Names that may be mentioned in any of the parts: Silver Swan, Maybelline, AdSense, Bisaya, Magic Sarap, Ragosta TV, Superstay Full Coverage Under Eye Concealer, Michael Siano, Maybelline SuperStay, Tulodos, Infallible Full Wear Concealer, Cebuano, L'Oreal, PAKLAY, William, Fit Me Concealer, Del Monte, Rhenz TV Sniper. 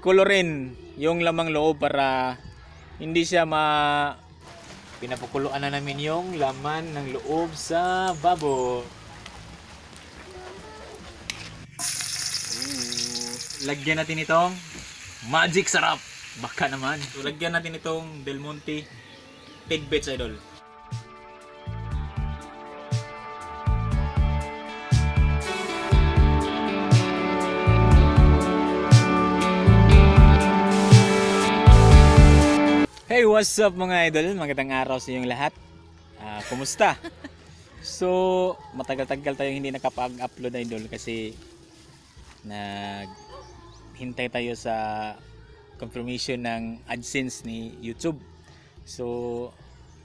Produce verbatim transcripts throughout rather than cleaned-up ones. kulurin yung lamang loob para hindi siya ma... Pinapukuluan na namin yung laman ng loob sa babo. Lagyan natin itong magic sarap. Baka naman. So, lagyan natin itong Del Monte tidbits, idol. Hey, what's up mga idol? Magandang araw sa inyong lahat. Uh, kumusta? So, matagal-tagal tayong hindi nakapag-upload, idol, kasi naghintay tayo sa confirmation ng AdSense ni YouTube. So,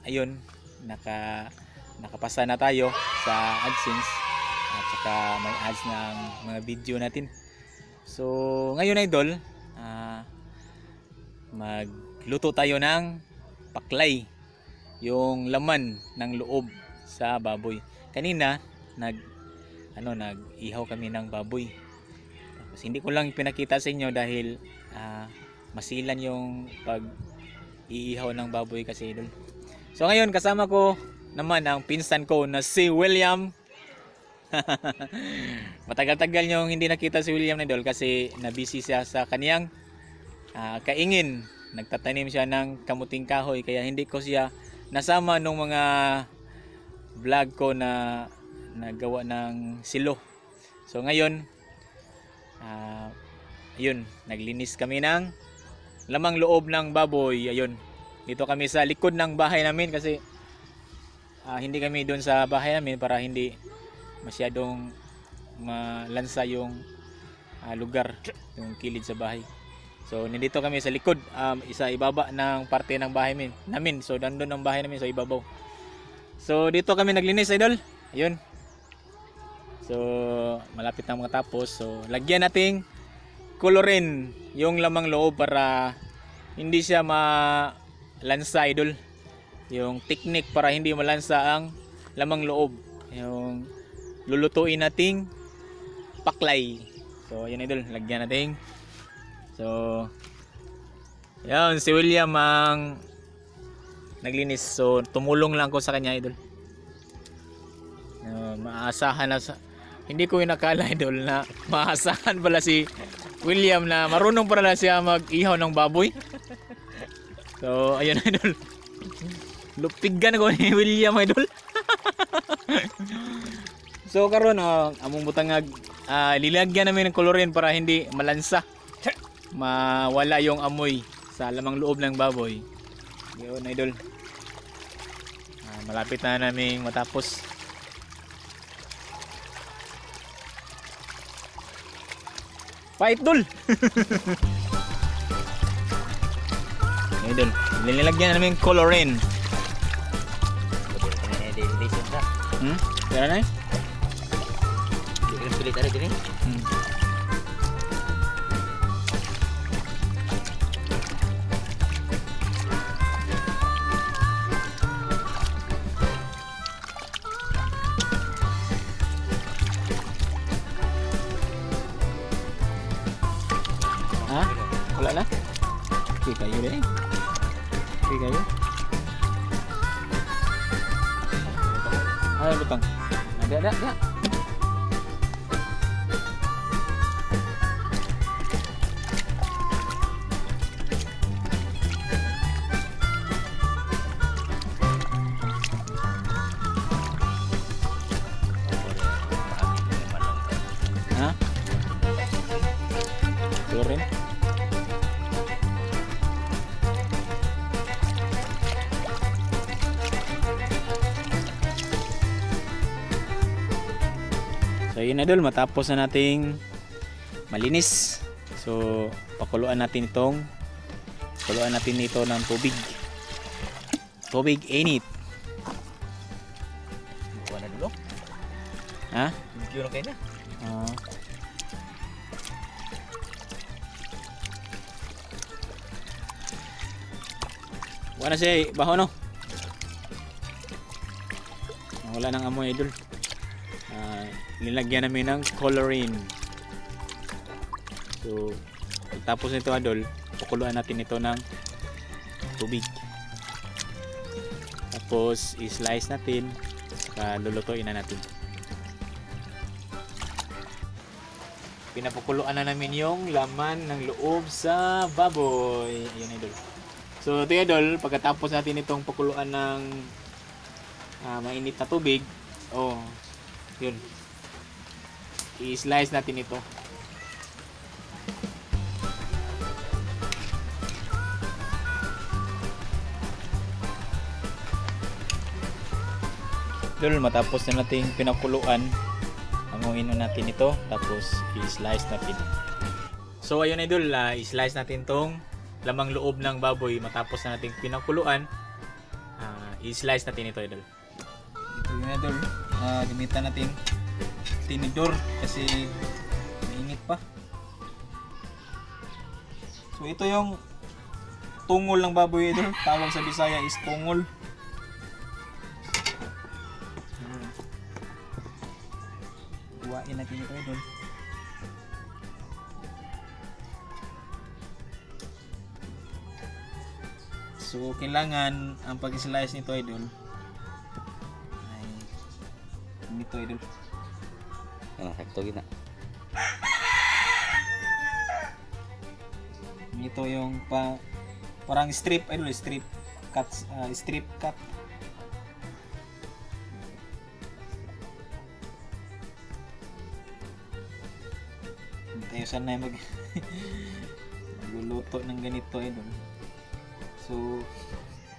ayun, naka, nakapasa na tayo sa AdSense at saka may ads ng mga video natin. So, ngayon, idol, uh, mag luto tayo ng paklay, yung laman ng loob sa baboy. Kanina nag ano nag-ihaw kami ng baboy. Tapos hindi ko lang pinakita sa inyo dahil uh, masilan yung pag-iihaw ng baboy kasi doon. So ngayon kasama ko naman ang pinsan ko na si William. Matagal-tagal yung hindi nakita si William na doon kasi nabisi siya sa kaniyang uh, kaingin. Nagtatanim siya ng kamuting kahoy kaya hindi ko siya nasama nung mga vlog ko na nagawa ng silo. So ngayon uh, ayun, naglinis kami ng lamang loob ng baboy. Ayun, dito kami sa likod ng bahay namin kasi uh, hindi kami doon sa bahay namin para hindi masyadong malansa yung uh, lugar, yung kilid sa bahay. So, nandito kami sa likod, um, isa ibaba ng parte ng bahay min, namin. So, nandun ang bahay namin, so ibabaw. So, dito kami naglinis, idol. Ayun. So, malapit na mga tapos. So, lagyan nating kulurin yung lamang loob para hindi siya malansa, idol. Yung technique para hindi malansa ang lamang loob. Yung lulutuin nating paklay. So, ayun, idol. Lagyan nating. So, yun, si William ang naglinis. So, tumulong lang ko sa kanya, idol. Uh, maasahan na sa... Hindi ko inakala, idol, na maasahan pala si William na marunong pala siya mag-ihaw ng baboy. So, ayun, idol. Lupigan ko ni William, idol. So, karon uh, among butangag, uh, lilagyan namin ng kolorin para hindi malansa. Mawala yung amoy sa lamang loob ng baboy. Yun, idol. Ah, malapit na namin matapos. Pait, dul! Idol, nililagyan namin kolorin. Hmm? Kaya na eh? Sulit ada din eh? Oke, kayu deh. Oke, kayu. Ayo, butang. Ada, ada, ada. Hah? Turin. So yun na, idol, matapos na nating malinis. So pakuluan natin itong pakuluan natin ito ng tubig. Tubig init. Bukuha na dulo. Ha? Bukuha na kayo na. Oo. Bukuha na siya, baho no? Wala nang amoy, idol. Nilagyan namin ng coloring. So, Tapos nito adol, kukuluan natin ito ng tubig. Tapos i-slice natin, saka lulutuin na natin. Pinapukuluan na namin yung laman ng loob sa baboy. Ayun idol. So ito idol, pagkatapos natin itong pakuluan ng uh, mainit na tubig, oh, yun. I-slice natin ito. Idol, matapos na natin pinakuluan, hanguin natin ito, tapos i-slice natin. So ayun idol, uh, i-slice natin tong lamang loob ng baboy matapos na natin pinakuluan. Uh, i-slice natin ito idol. Ito yun idol, uh, gamitan natin tinidor kasi mainit pa. So ito yung tungol ng baboy idol, tawag sa Bisaya is tungol. Hmm. Buwain natin ito idol. So kailangan ang pag-slice nito idol ay nito idol. Ano, sakto gina. Nito yung pa, parang strip, idol, strip cut, uh, strip cut. Tayo sana mag magluluto ng ganito idol. So,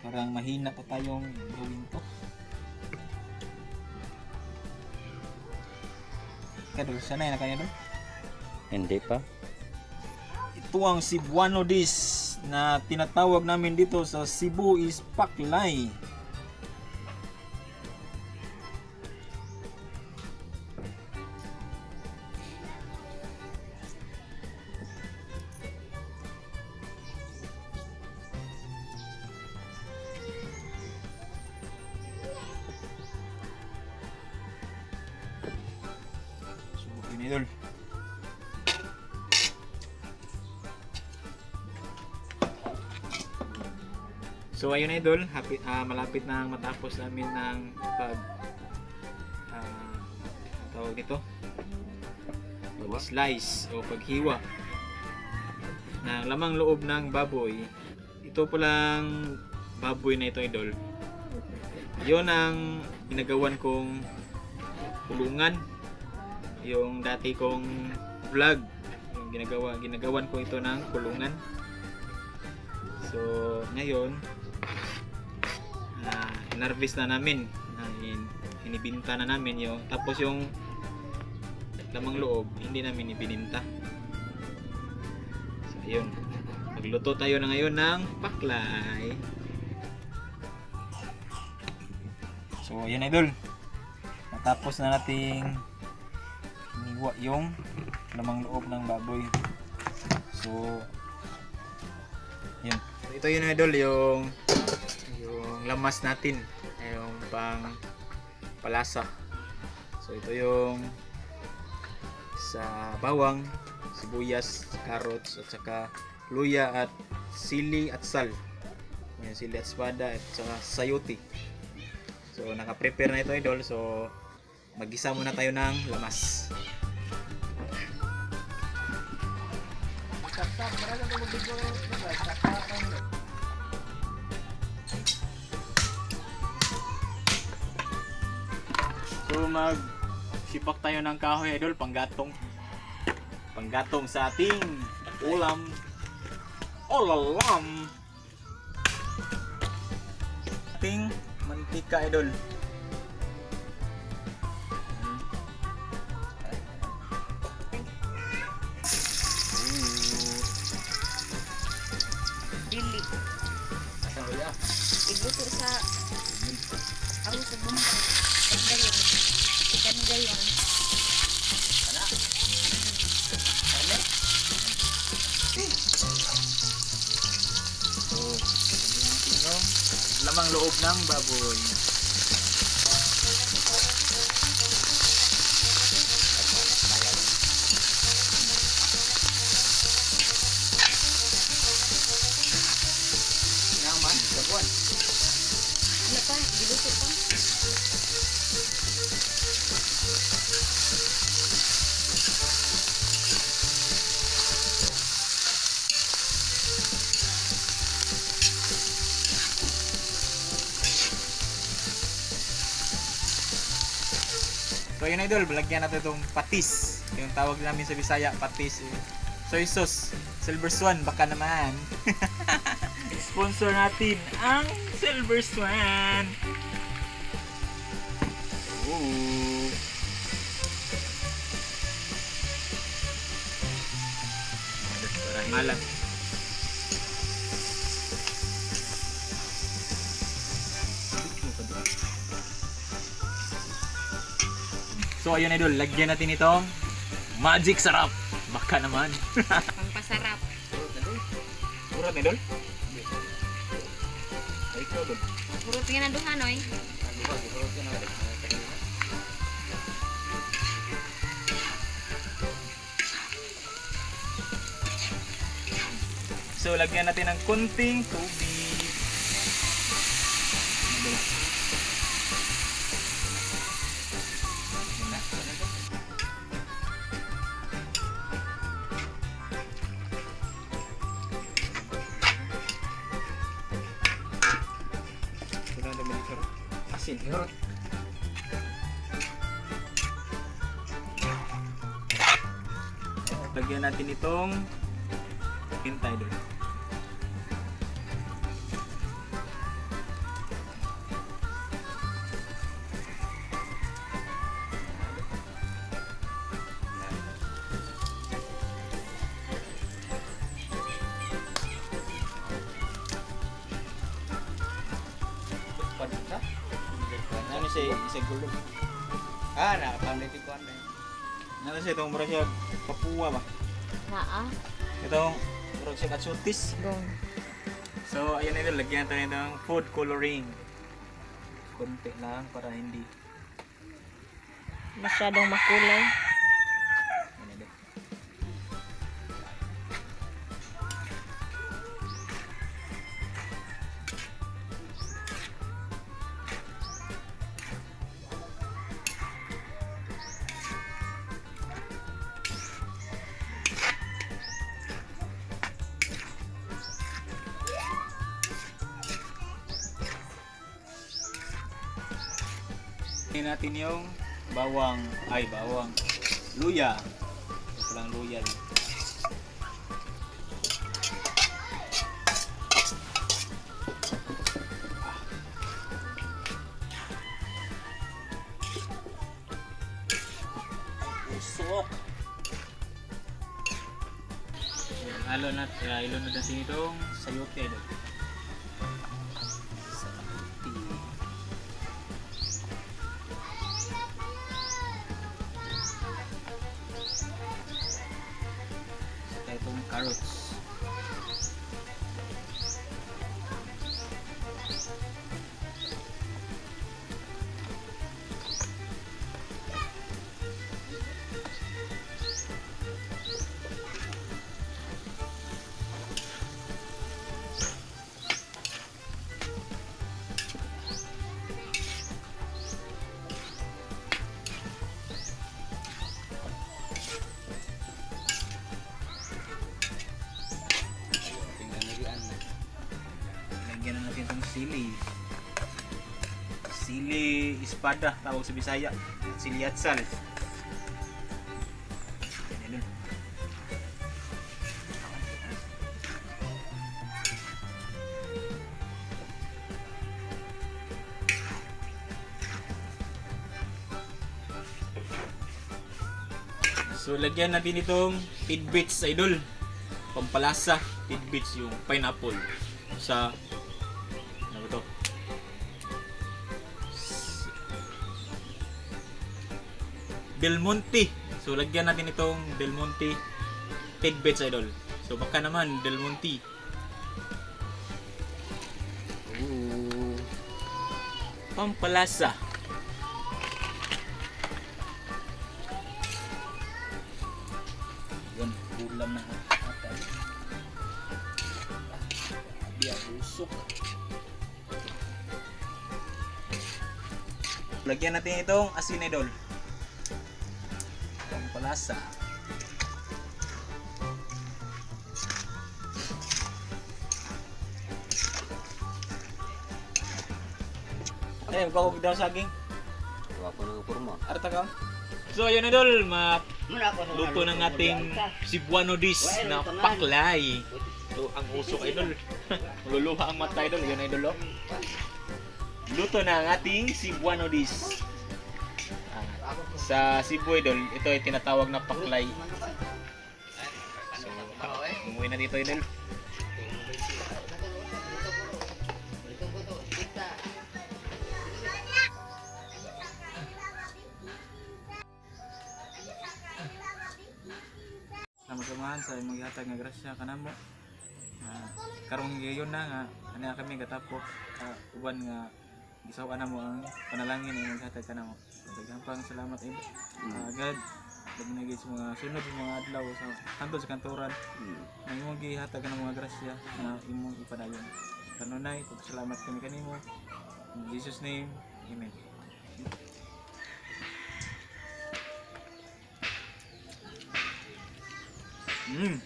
parang mahina pa tayong gawin to. Kadol, sanay na kanya doon? Hindi pa. Ito ang Cebuano dish na tinatawag namin dito sa Cebu is paklay. Idol. So ayun idol, happy, uh, malapit na matapos namin ng pag uh, tawag dito slice o paghiwa ng lamang loob ng baboy. Ito palang baboy na ito idol, yun ang ginagawan kong kulungan. Yung dati kong vlog, yung ginagawa, ginagawan ko ito ng kulungan. So ngayon uh, in-harvest na namin, uh, in, inibinta na namin yung, tapos yung lamang loob hindi namin ibininta. So ayun, magluto tayo na ngayon ng paklay. So yun idol, matapos na nating iniwa yung lamang loob ng baboy. So yun, ito yun idol, yung yung lamas natin, yung pang palasa. So ito yung sa bawang, sibuyas, carrots, at saka luya at sili at sal, yung sili at espada at saka sayote. So naka-prepare na ito idol, so mag-isa muna tayo ng lamas. So mag-sipak tayo ng kahoy idol, panggatong. Panggatong sa ating ulam. Olalam! Ating mantika idol. Lamang loob ng baboy. Bawon. Ano pa? Diluto pa. So yun idol, lagyan natin itong patis. Yung tawag namin sa Bisaya, patis. Soy sauce, Silver Swan, baka naman. Sponsor natin ang Silver Swan. Ooh. Malat. So ayun idol, lagyan natin itong magic sarap. Baka naman. Pampasarap. Urot na idol. Urot nga na doon ano eh. So lagyan natin ng kunting tubig. Asin, ihurot. Lagyan natin itong pintay doon. Saya saya gulung. Ah, nah, pandai tiku anda. Nanti saya tahu mereka Papua bah. Nah, kita tahu mereka katsutis. So, ayan ini lagi yang tanya tentang food coloring. Kontek lang para hindi masyadong makulay. Natin yung bawang ay bawang luya palang luya din. Ah. Usok alo na uh, ilo na natin itong sayote doon. Carrots. Sili. Sili ispada tawag sa Bisaya. Sili atsal. So lagyan natin itong tidbits idol. Pampalasa tidbits yung pineapple sa Del Monte. So lagyan natin itong Del Monte tidbits idol. So baka naman Del Monte. Ooh. Pampalasa. Yan, ulam na ata. Biya, busok. Lagyan natin itong asinidol. Itong palasa. Eh, magkakog daw saging. Wala pa ng purma. Arta ka? So, yun na dol. Luto ng ating Cebuano dish na paklay. Ito ang usok ay dol. Luluha ang matay dol. Yun ay dol. Luto na ang ating Cebuano dish. Sa Cebu idol, ito ay tinatawag na paklay. So, umuwi na dito idol. Samahan sa maghatag nga grasya kanamo. Uh, karong gayon na nga ana kami gatapos uh, uban nga gisawa na mo ang panalangin ang maghatag kanamo. Daghang salamat ibo. Uh, agad nagnagis mga sunod mga adlaw sa kanto sa kantoran. Imong gihatag nga mga grasya na imong ipadayon. Kanunay, salamat kami kanimo. In Jesus name, amen. Mm.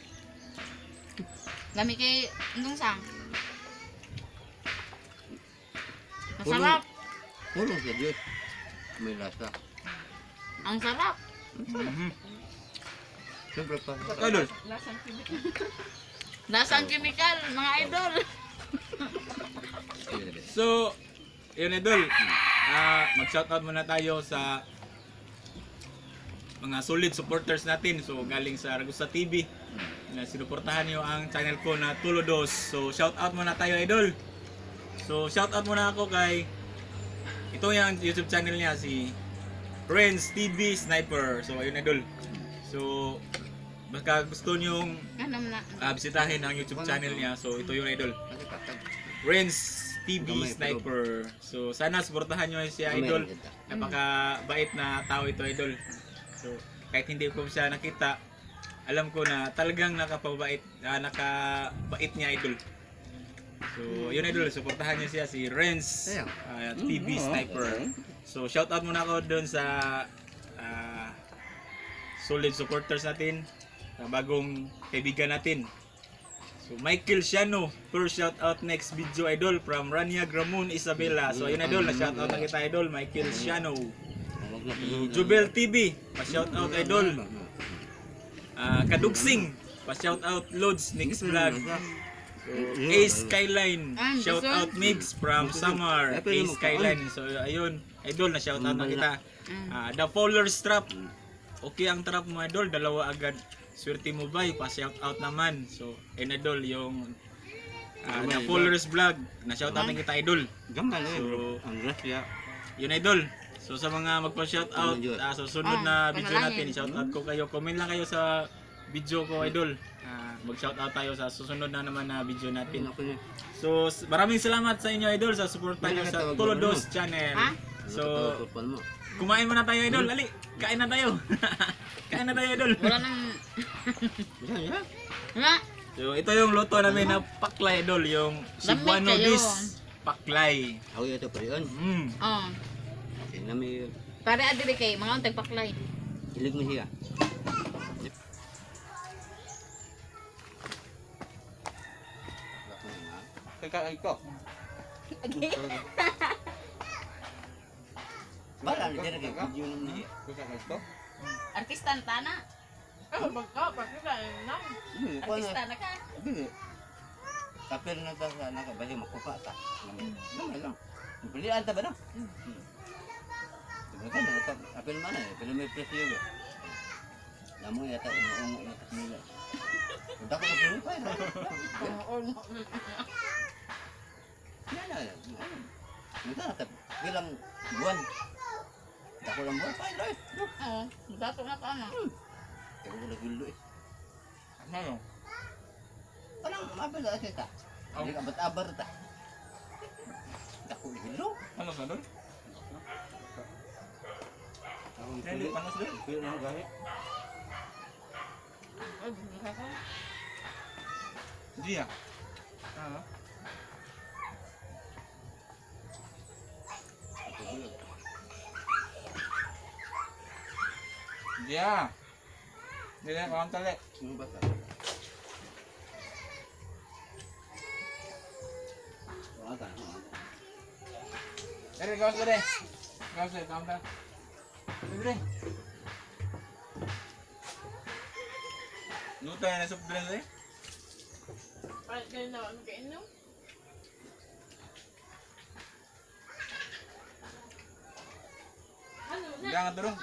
Lami kay Undong Sang. Masarap. Puno sa Diyos. May lasa. Ang sarap. Mm-hmm. Siyempre pa. Idol. Lasang kimikal. Lasang kimikal, mga idol. So, yun idol. Uh, mag-shoutout muna tayo sa mga solid supporters natin, so galing sa Ragosta T V na sinuportahan nyo ang channel ko na Tulodos. So shout out muna tayo idol. So shout out muna ako kay ito yung YouTube channel niya, si Rhenz T V Sniper. So ayun idol, so baka gusto nyong uh, bisitahin ang YouTube channel niya, so ito yun idol, Rhenz T V Sniper. So sana suportahan nyo siya idol, napakabait na tao ito idol. So, kahit hindi ko siya nakita, alam ko na talagang nakapabait, uh, nakabait niya idol. So, yun idol, suportahan niyo siya, si Rhenz uh, T V Sniper. So, shout out muna ako doon sa uh, solid supporters natin, sa bagong kaibigan natin. So, Michael Siano, first shout out next video idol from Rania Gramon Isabela. So, yun idol, na-shout out na kita idol, Michael Siano. Jubel T V, pa-shout out idol. Uh, Kadugsing, pa-shout out Lods Mix Vlog. So, Ace Skyline, shout out Mix from Samar. Ace Skyline. So ayun, idol, na shout out na kita. Uh, The Fowler's Trap. Okay ang trap mo idol, dalawa agad. Swerte mo bay, pa-shout out naman. So ayun idol, yung uh, The Fowler's Vlog, na shout out na kita idol. So yun idol. So sa mga magpa-shoutout, uh, so sunod na video natin, shoutout ko kayo. Comment lang kayo sa video ko, idol. Uh, mag-shoutout tayo sa susunod na naman na video natin. So maraming salamat sa inyo, idol, sa support tayo sa Tulodos channel. So kumain muna tayo, idol. Ali, kain na tayo. Kain na tayo, idol. Wala nang... So ito yung luto namin na paklay, idol. Yung Cebuano dish paklay. Ako ito pa yun. Oo. Nami para adire kay mga untag paklay. Ilig mo siya. Kaka iko. Bala ni dire kay video ni kaka iko. Artista tana. Ah bangka pakita na. Artista na ka. Tapir na ka na ka bali makuha ta. Naman. Bili anta ba no? Bukan tetap apel mana ya? Belum refresh juga. Namun ya tak ngomong nak mula. Udah kok belum pay. Ya ya. Kita tetap bilang buan. Tak boleh buat pay doi. Heeh. Udah kok nak ana. Aku boleh dulu eh. Mana? Tenang, apa enggak kita? Ini abet abar tak. Tak boleh dulu. Mana sadar? Ini panas deh, biar mau gahe. Dia. Ah. Ya. Dia kontel deh. Ini kau sudah, kau sudah kontel. Sudah. Nuta yang sebelah sini. Pakai naon kain tu. Jangan turun,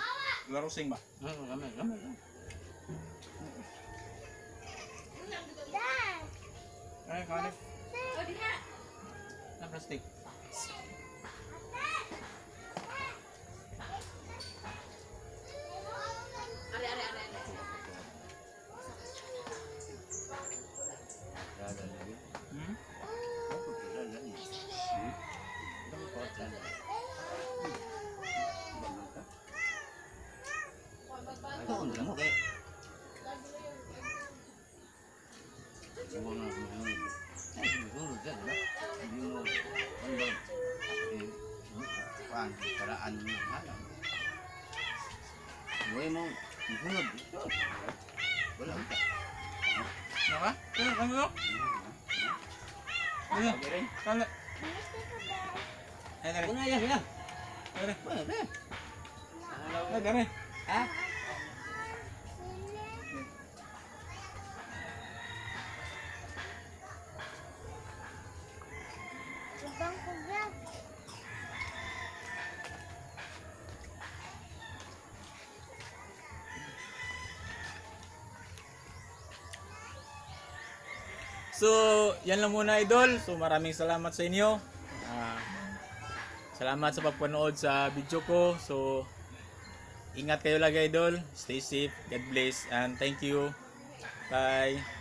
luar rusing bah. Ramai, ramai. Eh, kau ni. Nampak plastik. Kalau, eh dari, mana ya ya, dari, mana dari, eh dari, ah, lubang kubang, so. Yan lang muna, idol. So maraming salamat sa inyo. Uh, salamat sa pagpanood sa video ko. So ingat kayo lagi, idol. Stay safe. God bless and thank you. Bye.